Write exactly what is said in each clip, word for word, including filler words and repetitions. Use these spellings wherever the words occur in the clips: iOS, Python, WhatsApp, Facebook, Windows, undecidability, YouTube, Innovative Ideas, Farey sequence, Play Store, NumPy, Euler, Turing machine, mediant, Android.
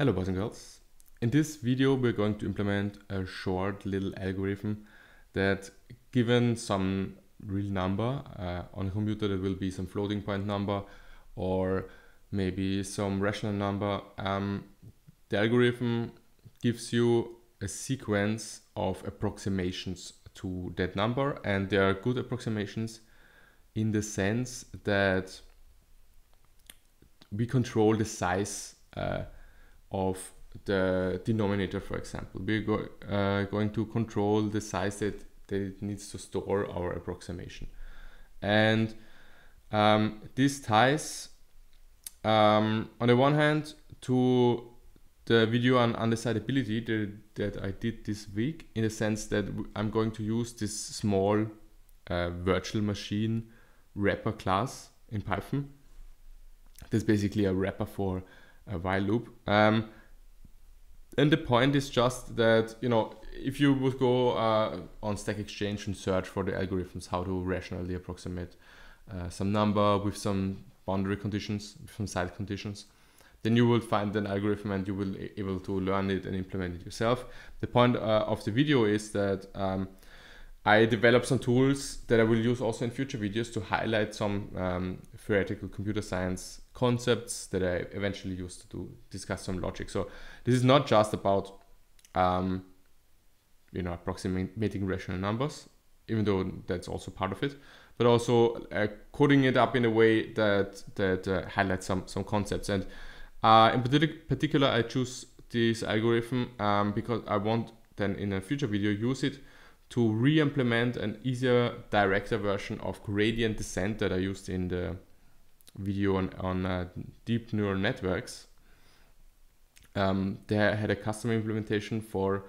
Hello boys and girls. In this video we're going to implement a short little algorithm that, given some real number uh, on a computer, that will be some floating point number or maybe some rational number, um, the algorithm gives you a sequence of approximations to that number, and they are good approximations in the sense that we control the size uh, of the denominator. For example, we're go, uh, going to control the size that, that it needs to store our approximation. And um, this ties um, on the one hand to the video on undecidability that, that I did this week, in the sense that I'm going to use this small uh, virtual machine wrapper class in Python. That's basically a wrapper for a while loop, um, and the point is just that, you know, if you would go uh, on Stack Exchange and search for the algorithms how to rationally approximate uh, some number with some boundary conditions, with some side conditions, then you will find an algorithm and you will be able to learn it and implement it yourself. The point uh, of the video is that um, I developed some tools that I will use also in future videos to highlight some um, theoretical computer science concepts that I eventually used to do, discuss some logic. So this is not just about, um, you know, approximating rational numbers, even though that's also part of it, but also uh, coding it up in a way that that uh, highlights some some concepts. And uh, in particular, I choose this algorithm um, because I want then in a future video use it to re-implement an easier, directer version of gradient descent that I used in the video on, on uh, deep neural networks. Um, they had a custom implementation for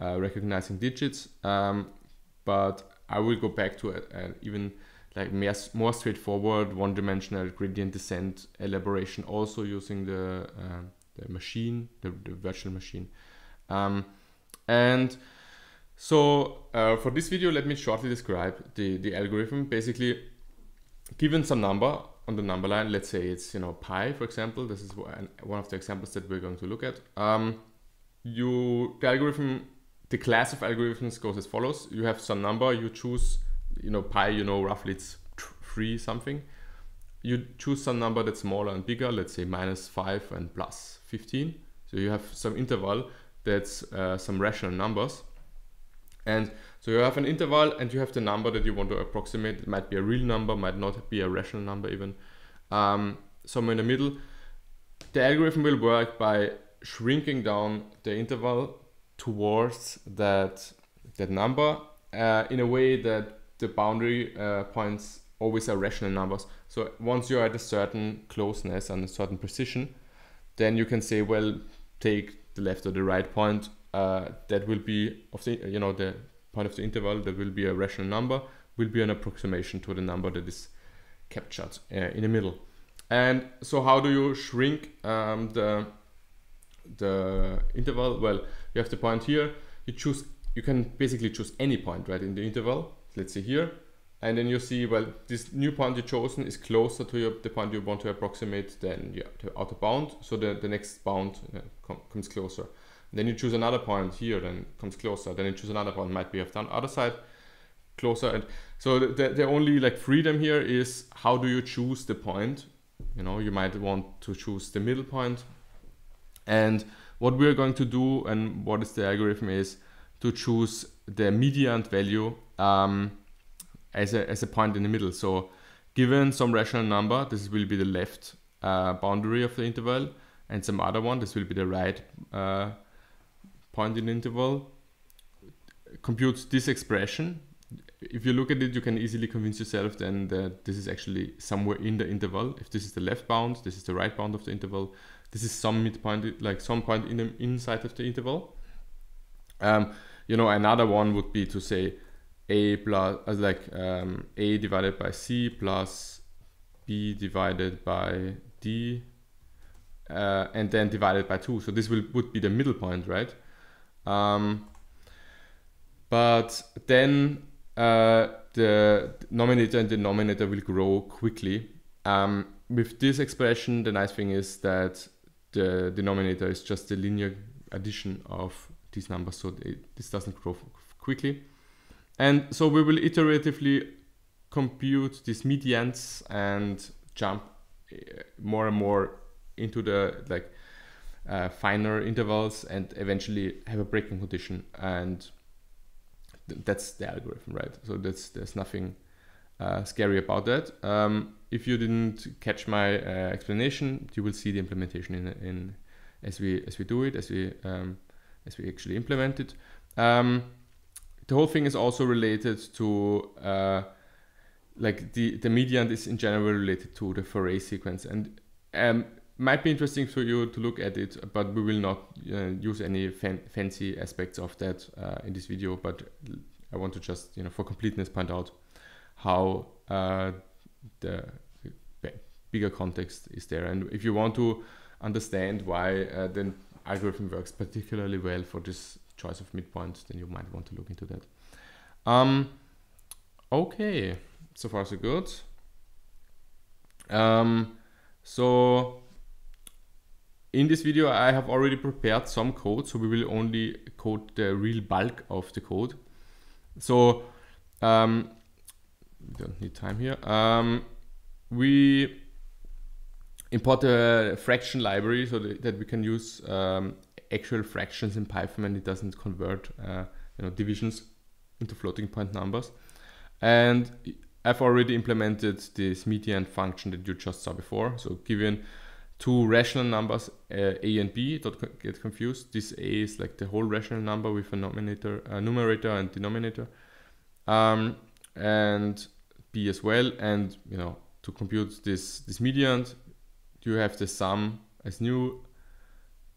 uh, recognizing digits, um, but I will go back to an even like more, more straightforward one-dimensional gradient descent elaboration, also using the, uh, the machine, the, the virtual machine. Um, and so uh, for this video, let me shortly describe the, the algorithm. Basically, given some number on the number line, let's say it's, you know, pi, for example, this is one of the examples that we're going to look at. Um, you, the algorithm, the class of algorithms goes as follows. You have some number, you choose, you know, pi, you know, roughly it's three something. You choose some number that's smaller and bigger, let's say minus five and plus fifteen. So you have some interval that's uh, some rational numbers. And so you have an interval and you have the number that you want to approximate. It might be a real number, might not be a rational number even. Um, somewhere in the middle, the algorithm will work by shrinking down the interval towards that, that number uh, in a way that the boundary uh, points always are rational numbers. So once you're at a certain closeness and a certain precision, then you can say, well, take the left or the right point. Uh, that will be of the, you know, the point of the interval that will be a rational number, will be an approximation to the number that is captured uh, in the middle. And so how do you shrink um, the, the interval? Well, you have the point here, you choose, you can basically choose any point right in the interval, let's say here, and then you see, well, this new point you've chosen is closer to your, the point you want to approximate than your, the outer bound, so the, the next bound uh, com comes closer. Then you choose another point here, then comes closer. Then you choose another point, might be on the other side, closer. And so the, the, the only like freedom here is how do you choose the point? You know, you might want to choose the middle point. And what we're going to do, and what is the algorithm, is to choose the median value um, as, a, as a point in the middle. So given some rational number, this will be the left uh, boundary of the interval, and some other one, this will be the right uh, point in interval, compute this expression. If you look at it, you can easily convince yourself then that this is actually somewhere in the interval. If this is the left bound, this is the right bound of the interval, this is some midpoint, like some point in the inside of the interval. Um, you know, another one would be to say a plus, as like um, a divided by c plus b divided by d, uh, and then divided by two. So this will would be the middle point, right? Um, but then uh, the numerator and denominator will grow quickly. Um, with this expression, the nice thing is that the denominator is just the linear addition of these numbers, so it, this doesn't grow quickly. And so we will iteratively compute these medians and jump more and more into the like uh, finer intervals, and eventually have a breaking condition. And th that's the algorithm, right? So that's there's nothing uh, scary about that. Um, if you didn't catch my uh, explanation, you will see the implementation in, in as we as we do it, as we um, as we actually implement it. Um, the whole thing is also related to uh, like the the median is in general related to the Farey sequence, and um, might be interesting for you to look at it, but we will not uh, use any fan fancy aspects of that uh, in this video. But I want to just, you know, for completeness, point out how uh, the bigger context is there. And if you want to understand why uh, the algorithm works particularly well for this choice of midpoint, then you might want to look into that. Um, okay, so far so good. Um, so in this video, I have already prepared some code, so we will only code the real bulk of the code. So um, we don't need time here. Um, we import a fraction library so that we can use um, actual fractions in Python, and it doesn't convert uh, you know, divisions into floating point numbers. And I've already implemented this median function that you just saw before. So given two rational numbers, uh, a and b, don't get confused. This a is like the whole rational number with a numerator, uh, numerator and denominator, um, and b as well. And you know, to compute this this median, you have the sum as new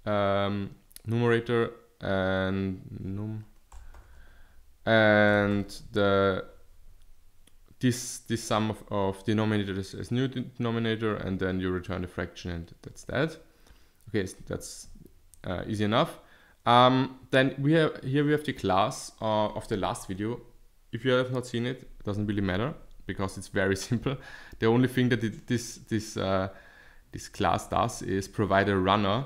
um, numerator and num, and the this this sum of, of denominators as new denominator, and then you return the fraction, and that's that. Okay, so that's uh, easy enough. Um, then we have here we have the class uh, of the last video. If you have not seen it, it doesn't really matter because it's very simple. The only thing that it, this this uh, this class does is provide a runner.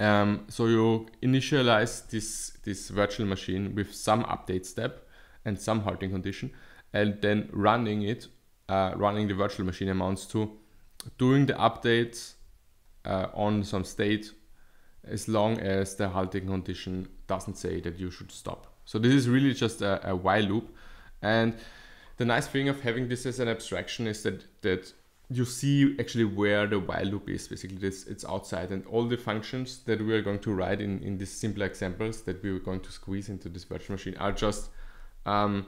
Um, so you initialize this this virtual machine with some update step and some halting condition, and then running it, uh, running the virtual machine amounts to doing the updates uh, on some state, as long as the halting condition doesn't say that you should stop. So this is really just a, a while loop. And the nice thing of having this as an abstraction is that that you see actually where the while loop is. Basically, this it's outside, and all the functions that we are going to write in in these simpler examples that we are going to squeeze into this virtual machine are just um,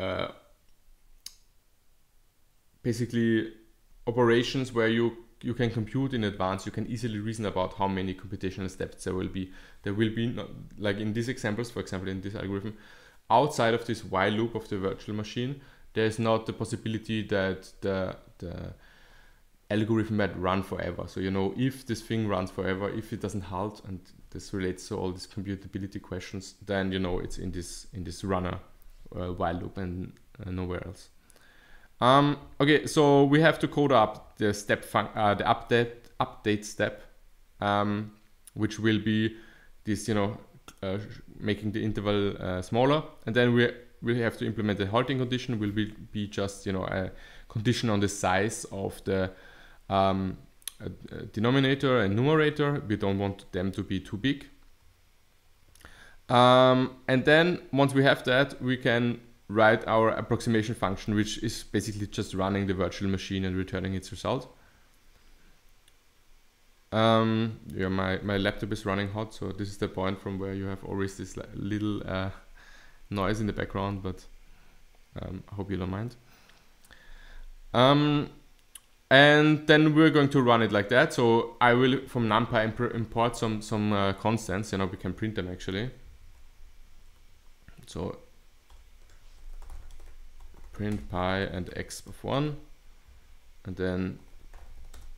Uh, basically operations where you you can compute in advance. You can easily reason about how many computational steps there will be. There will be not, like in these examples, for example, in this algorithm, outside of this while loop of the virtual machine, there is not the possibility that the the algorithm might run forever. So you know, if this thing runs forever, if it doesn't halt, and this relates to all these computability questions, then you know it's in this in this runner Uh, while loop and uh, nowhere else. Um, okay, so we have to code up the step fun uh, the update update step, um, which will be this, you know, uh, making the interval uh, smaller, and then we we have to implement the halting condition. Will be be just, you know, a condition on the size of the um, uh, denominator and numerator. We don't want them to be too big. Um, and then once we have that, we can write our approximation function, which is basically just running the virtual machine and returning its result. Um, yeah, my, my laptop is running hot, so this is the point from where you have always this little uh, noise in the background, but um, I hope you don't mind. Um, And then we're going to run it like that. So I will, from NumPy, imp import some some uh, constants. You know, we can print them actually. So print pi and x of one. And then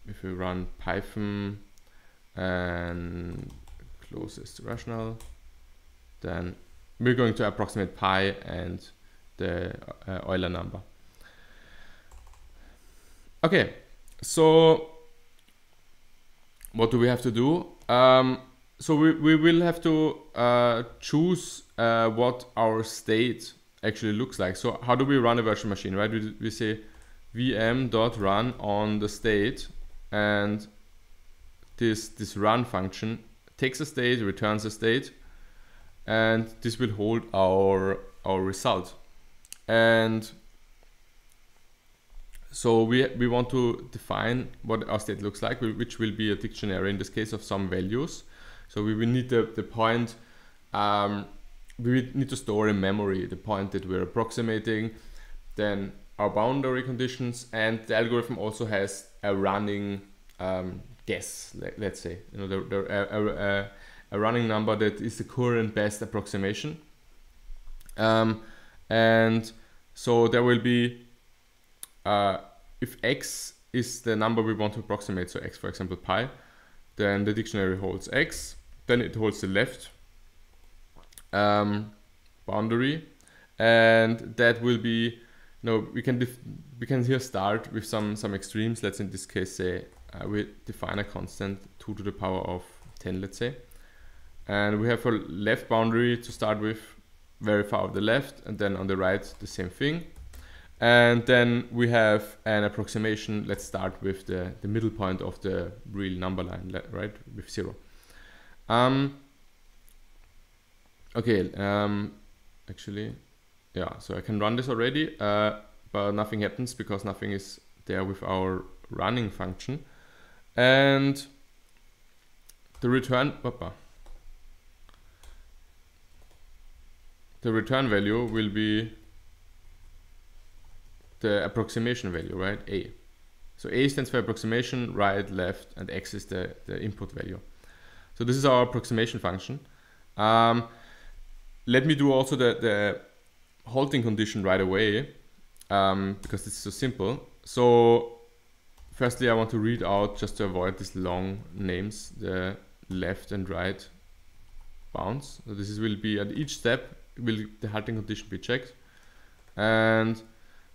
if we run Python and closest to rational, then we're going to approximate pi and the uh, Euler number. Okay. So what do we have to do? Um, so we, we will have to uh, choose uh, what our state actually looks like. So how do we run a virtual machine, right? We, we say vm.run on the state, and this, this run function takes a state, returns a state, and this will hold our, our result. And so we, we want to define what our state looks like, which will be a dictionary in this case of some values. So we will need the, the point, um, we need to store in memory the point that we're approximating, then our boundary conditions, and the algorithm also has a running um, guess, let, let's say, you know, the, the, a, a, a running number that is the current best approximation. Um, and so there will be Uh, if x is the number we want to approximate, so x, for example, pi, then the dictionary holds x, then it holds the left um, boundary, and that will be, you know, we can def we can here start with some some extremes. Let's in this case say uh, we define a constant two to the power of ten, let's say, and we have a left boundary to start with, very far off the left, and then on the right the same thing. And then we have an approximation. Let's start with the, the middle point of the real number line, right? With zero. Um, okay, um, actually, yeah, so I can run this already, uh, but nothing happens because nothing is there with our running function. And the return, the return value will be the approximation value, right? A. So A stands for approximation, right, left, and X is the, the input value. So this is our approximation function. Um, let me do also the, the halting condition right away, um, because it's so simple. So firstly, I want to read out, just to avoid these long names, the left and right bounds. So this is, will be at each step, will the halting condition be checked. And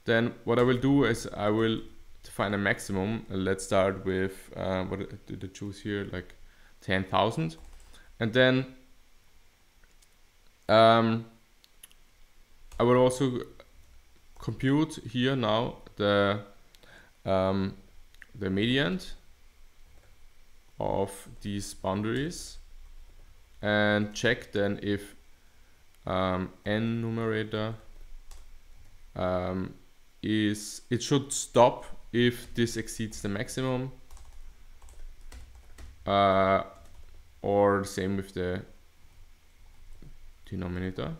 then what I will do is I will define a maximum. Let's start with, uh, what did I choose here? Like ten thousand. And then um, I will also compute here now the, um, the mediant of these boundaries and check then if um, n numerator um, is, it should stop if this exceeds the maximum, uh, or same with the denominator.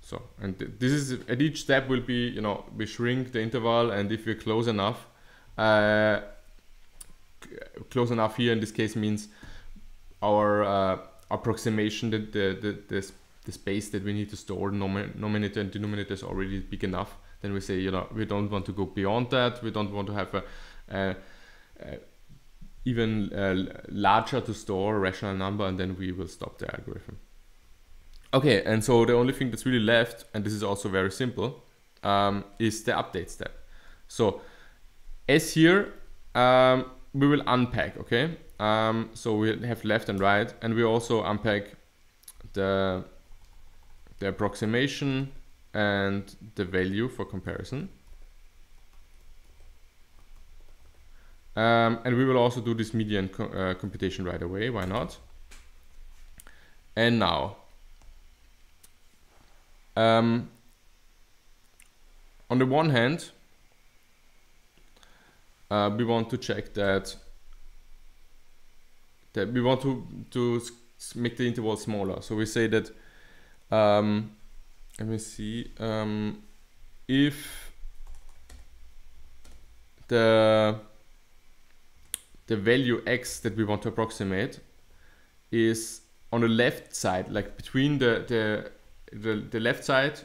So, and th this is, at each step will be, you know, we shrink the interval, and if we're close enough, uh, close enough here in this case means our uh, approximation, that the, the, the, the space that we need to store, numerator and denominator, is already big enough. Then we say, you know, we don't want to go beyond that. We don't want to have a, a, a even a larger to store rational number, and then we will stop the algorithm. Okay, and so the only thing that's really left, and this is also very simple, um, is the update step. So as here, um, we will unpack, okay? Um, so we have left and right, and we also unpack the, the approximation and the value for comparison. Um, and we will also do this median co uh, computation right away, why not? And now, um, on the one hand, uh, we want to check that, that we want to, to make the interval smaller. So we say that, um, let me see, um, if the, the value x that we want to approximate is on the left side, like between the, the, the, the left side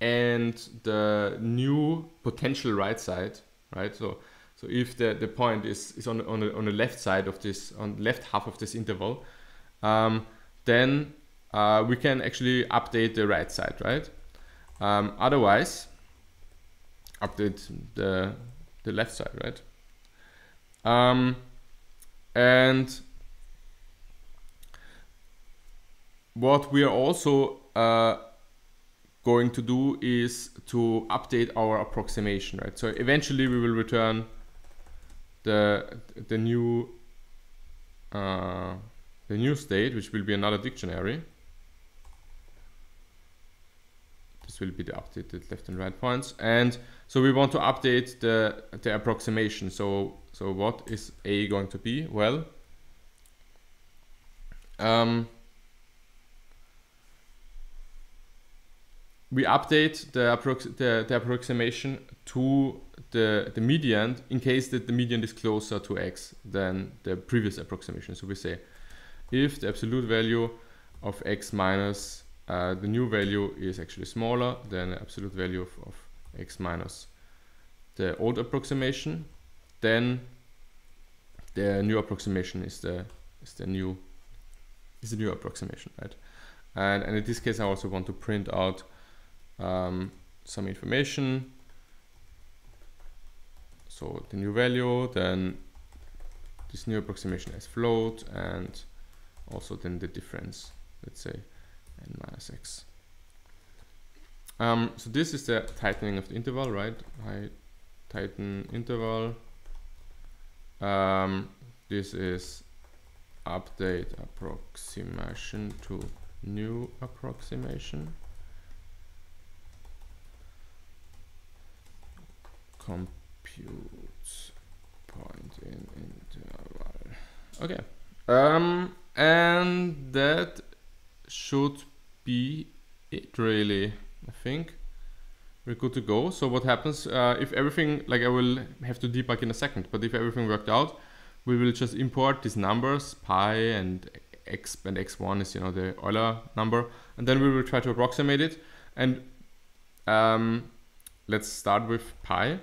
and the new potential right side, right? So, so if the, the point is, is on, on, the, on the left side of this, on the left half of this interval, um, then Uh, we can actually update the right side, right? Um, otherwise, update the, the left side, right? Um, And what we are also uh, going to do is to update our approximation, right? So eventually we will return the the new uh, the new state, which will be another dictionary. This will be the updated left and right points, and so we want to update the the approximation. So so what is A going to be? Well, um, we update the, approx the, the approximation to the, the median in case that the median is closer to x than the previous approximation. So we say if the absolute value of x minus uh, the new value is actually smaller than the absolute value of, of x minus the old approximation, then the new approximation is the is the new is the new approximation, right? And, and in this case I also want to print out Um, some information, so the new value, then this new approximation as float, and also then the difference, let's say n minus x. Um, so this is the tightening of the interval, right? I tighten interval. Um, this is update approximation to new approximation. Compute point in interval. Okay, um, and that should be it really, I think. We're good to go. So what happens uh, if everything, like I will have to debug in a second, but if everything worked out, we will just import these numbers, pi and x, and x one is, you know, the Euler number, and then we will try to approximate it. And um, let's start with pi.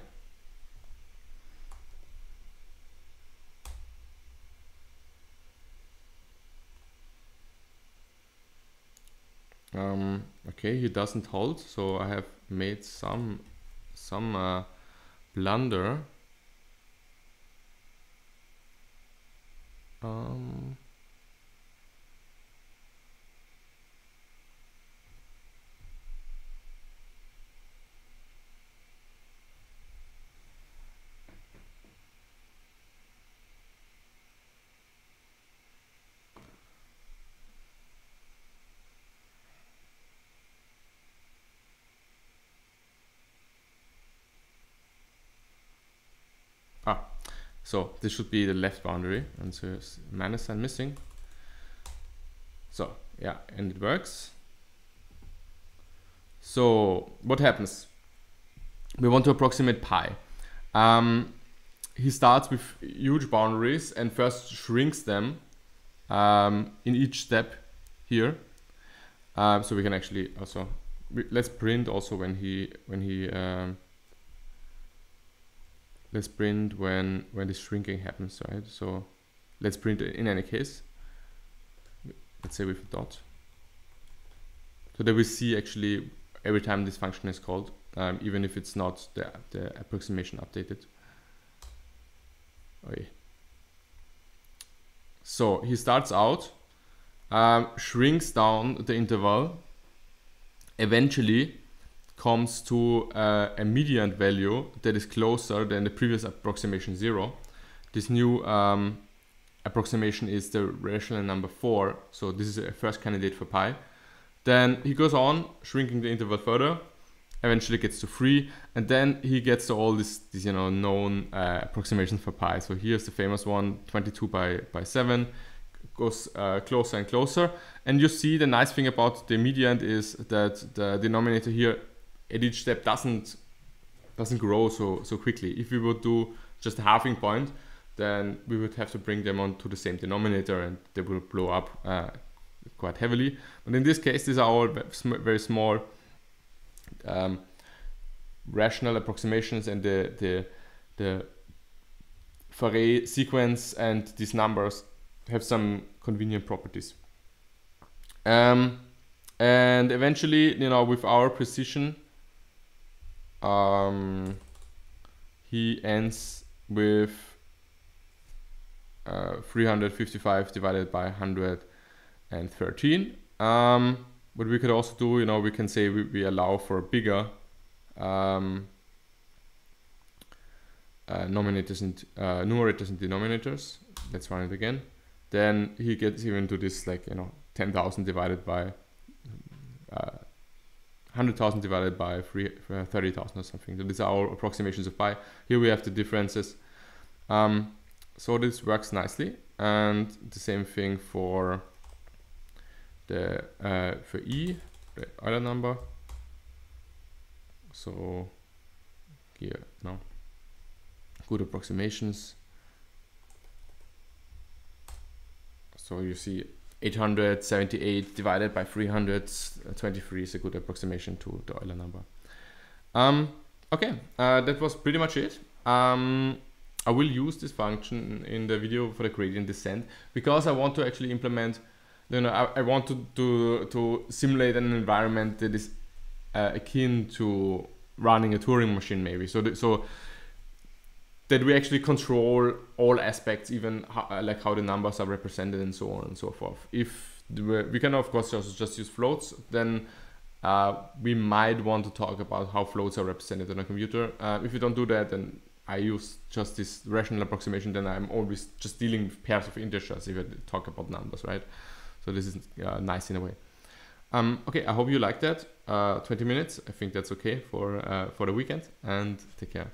Um, okay, he doesn't hold, so I have made some some uh, blunder. Um, Ah, so this should be the left boundary, and so it's minus sign missing. So yeah, and it works. So what happens? We want to approximate pi. Um, he starts with huge boundaries and first shrinks them um, in each step here. Uh, so we can actually also, let's print also when he when he. Um, Let's print when when this shrinking happens, right? So let's print in any case. Let's say with a dot, so that we see actually every time this function is called, um, even if it's not the the approximation updated. Okay. So he starts out, um, shrinks down the interval, eventually comes to uh, a median value that is closer than the previous approximation zero. This new um, approximation is the rational number four, so this is a first candidate for pi. Then he goes on shrinking the interval further, eventually gets to three, and then he gets to all these, these you know, known uh, approximations for pi. So here's the famous one, twenty-two by seven. Goes uh, closer and closer, and you see the nice thing about the median is that the denominator here at each step doesn't doesn't grow so so quickly. If we would do just a halving point, then we would have to bring them on to the same denominator and they will blow up uh, quite heavily. But in this case, these are all very small um, rational approximations, and the the the Farey sequence and these numbers have some convenient properties. Um, and eventually, you know, with our precision, um, he ends with uh, three hundred fifty-five divided by one hundred thirteen. Um, what we could also do, you know, we can say we, we allow for bigger um, uh, numerators and uh, numerators and denominators. Let's run it again. Then he gets even to this, like, you know, ten thousand divided by uh, one hundred thousand divided by thirty thousand or something. So these are all approximations of pi. Here we have the differences. Um, so this works nicely, and the same thing for the uh, for E, the other number. So here, no, good approximations. So you see eight hundred seventy-eight divided by three hundred twenty-three is a good approximation to the Euler number. Um, okay, uh, that was pretty much it. Um, I will use this function in the video for the gradient descent, because I want to actually implement, you know, I, I want to, to, to simulate an environment that is uh, akin to running a Turing machine, maybe. So, the, so that we actually control all aspects, even how, like how the numbers are represented and so on and so forth. If we can, of course, also just use floats, then uh, we might want to talk about how floats are represented on a computer. Uh, if you don't do that, then I use just this rational approximation, then I'm always just dealing with pairs of integers if I talk about numbers, right? So this is uh, nice in a way. Um, okay, I hope you liked that. Uh, twenty minutes, I think that's okay for, uh, for the weekend, and take care.